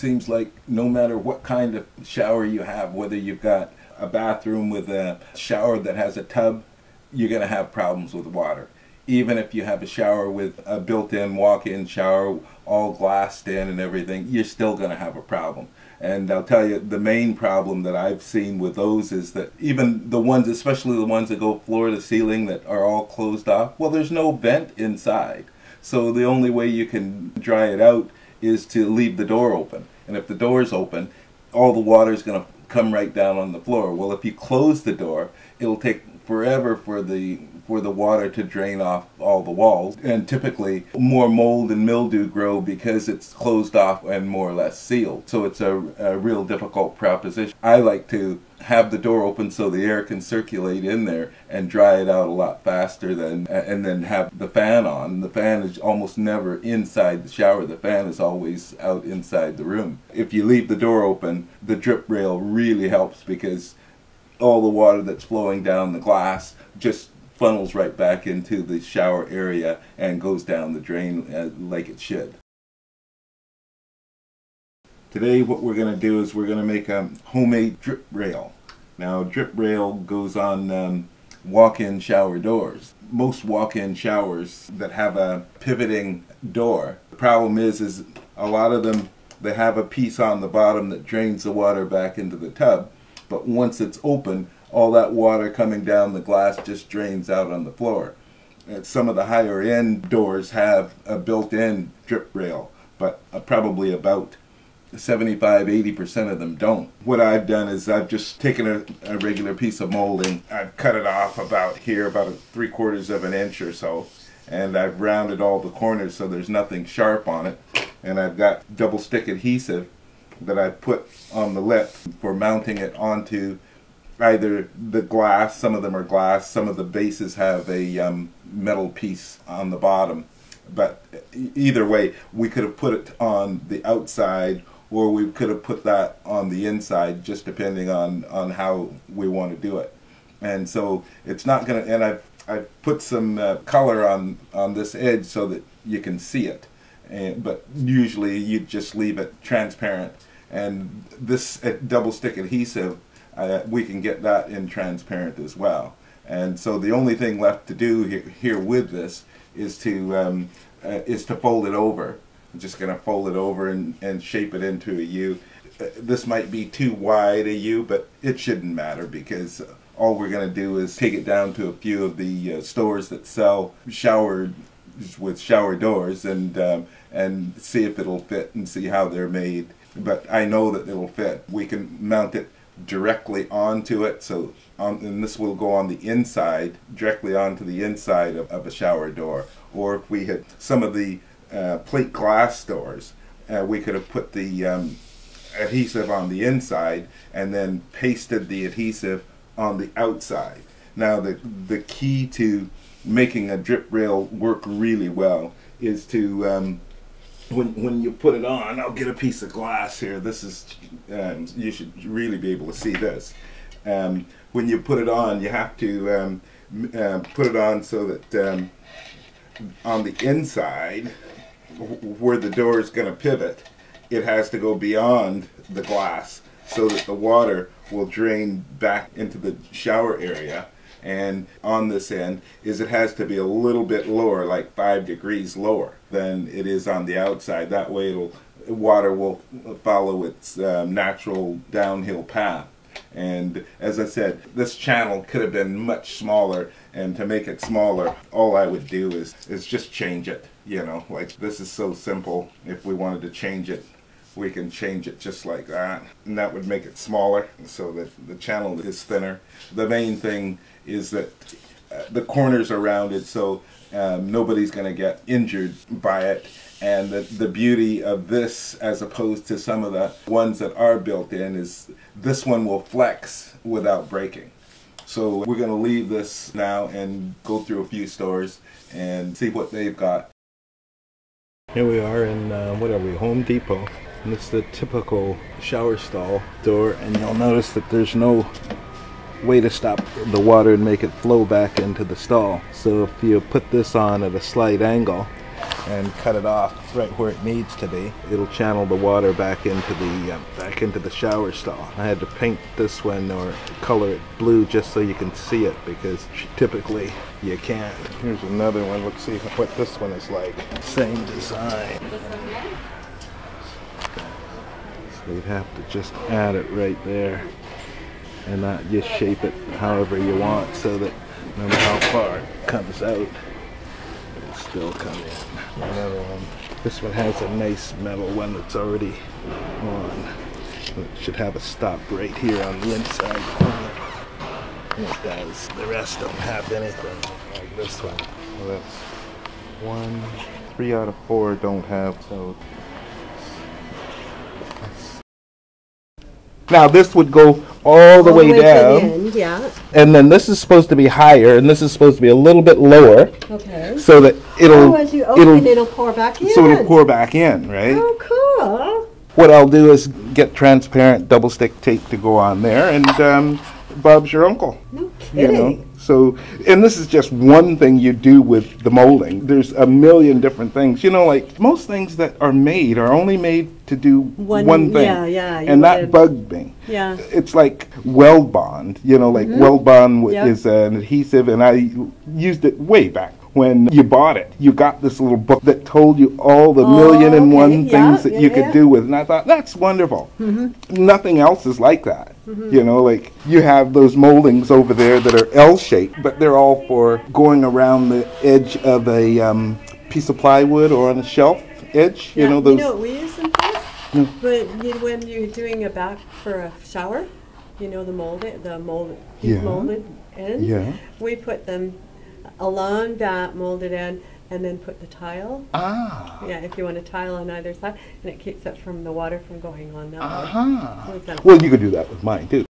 seems like no matter what kind of shower you have, whether you've got a bathroom with a shower that has a tub, you're going to have problems with water. Even if you have a shower with a built-in walk-in shower, all glassed in and everything, you're still going to have a problem. And I'll tell you, the main problem that I've seen with those is that even the ones, especially the ones that go floor to ceiling that are all closed off, well, there's no vent inside. So the only way you can dry it out is to leave the door open. And if the door's open, all the water's going to come right down on the floor. Well, if you close the door, it'll take forever for the water to drain off all the walls, and typically more mold and mildew grow because it's closed off and more or less sealed. So it's a real difficult proposition. I like to have the door open so the air can circulate in there and dry it out a lot faster than, and then have the fan on. The fan is almost never inside the shower. The fan is always out inside the room. If you leave the door open, the drip rail really helps because all the water that's flowing down the glass just funnels right back into the shower area and goes down the drain like it should. Today what we're going to do is we're going to make a homemade drip rail. Now drip rail goes on walk-in shower doors. Most walk-in showers that have a pivoting door, the problem is a lot of them, they have a piece on the bottom that drains the water back into the tub, but once it's open, all that water coming down the glass just drains out on the floor. And some of the higher end doors have a built-in drip rail, but probably about 75–80% of them don't. What I've done is I've just taken a regular piece of molding, I've cut it off about here, about 3/4 of an inch or so, and I've rounded all the corners so there's nothing sharp on it, and I've got double stick adhesive that I've put on the lip for mounting it onto either the glass. Some of them are glass, some of the bases have a metal piece on the bottom. But either way, we could have put it on the outside or we could have put that on the inside, just depending on how we want to do it. And so it's not going to, and I've put some color on this edge so that you can see it. But usually you just leave it transparent. And this double stick adhesive, we can get that in transparent as well. And so the only thing left to do here with this is to fold it over. I'm just going to fold it over and shape it into a U. This might be too wide a U, but it shouldn't matter because all we're going to do is take it down to a few of the stores that sell showers with shower doors and see if it'll fit and see how they're made. But I know that it'll fit. We can mount it directly onto it, so and this will go on the inside, directly onto the inside of a shower door. Or if we had some of the plate glass doors, we could have put the adhesive on the inside and then pasted the adhesive on the outside. Now the key to making a drip rail work really well is to when you put it on, I'll get a piece of glass here. This is, you should really be able to see this. When you put it on, you have to put it on so that on the inside, where the door is going to pivot, it has to go beyond the glass so that the water will drain back into the shower area. And on this end is it has to be a little bit lower, like 5 degrees lower than it is on the outside. That way water will follow its natural downhill path. And as I said, this channel could have been much smaller, and to make it smaller, all I would do is just change it. You know, like this is so simple. If we wanted to change it, we can change it just like that, and that would make it smaller so that the channel is thinner. The main thing is that the corners are rounded, so nobody's going to get injured by it. And the beauty of this, as opposed to some of the ones that are built in, is this one will flex without breaking. So we're going to leave this now and go through a few stores and see what they've got. Here we are in, what are we, Home Depot. And it's the typical shower stall door, and you'll notice that there's no way to stop the water and make it flow back into the stall. So if you put this on at a slight angle, and cut it off right where it needs to be. It'll channel the water back into the shower stall. I had to paint this one or color it blue just so you can see it, because typically you can't. Here's another one. Let's see what this one is like. Same design. So you'd have to just add it right there and not just shape it however you want, so that no matter how far it comes out, it'll still come in. Another one. This one has a nice metal one that's already on. It should have a stop right here on the inside corner. It does. The rest don't have anything like this one. Well, that's one. 3 out of 4 don't have, so. Now this would go all the way down, end, yeah. And then this is supposed to be higher, and this is supposed to be a little bit lower, okay. So that it'll as you open, it'll pour back in. So it'll pour back in, right? Oh, cool! What I'll do is get transparent double stick tape to go on there, and Bob's your uncle. No kidding. You know? So, and this is just one thing you do with the molding. There's a million different things. You know, like most things that are made are only made to do one thing. Yeah, yeah. And that bugged me. Yeah. It's like Weld Bond. You know, like Weld Bond is an adhesive, and I used it way back when you bought it. You got this little book that told you all the million and one things that you could do with, and I thought, that's wonderful. Nothing else is like that. You know, like you have those moldings over there that are L-shaped, but they're all for going around the edge of a piece of plywood or on a shelf edge. Yeah, you know, those. You know what we use them for? But when you're doing a back for a shower, you know, the molded ends. Yeah. We put them along that molded end, and then put the tile. Ah. Yeah, if you want a tile on either side, and it keeps it from the water from going on that way. Well, you could do that with mine too.